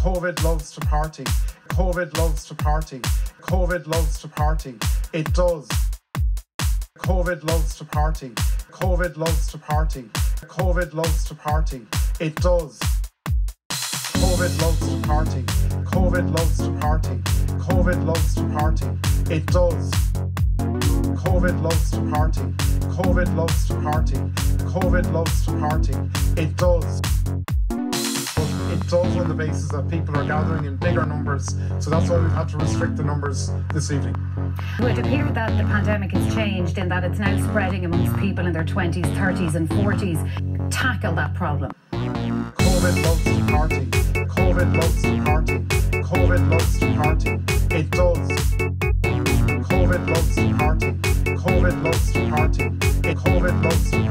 Covid loves to party. Covid loves to party. Covid loves to party. It does. Covid loves to party. Covid loves to party. Covid loves to party. It does. Covid loves to party. Covid loves to party. Covid loves to party. It does. Covid loves to party. Covid loves to party. Covid loves to party. It does. It does on the basis that people are gathering in bigger numbers, so that's why we've had to restrict the numbers this evening. It would appear that the pandemic has changed in that it's now spreading amongst people in their 20s, 30s and 40s. Tackle that problem. Covid loves to party. Covid loves to party. Covid loves to party. It does. Covid loves to party. Covid loves to party. Covid loves to party.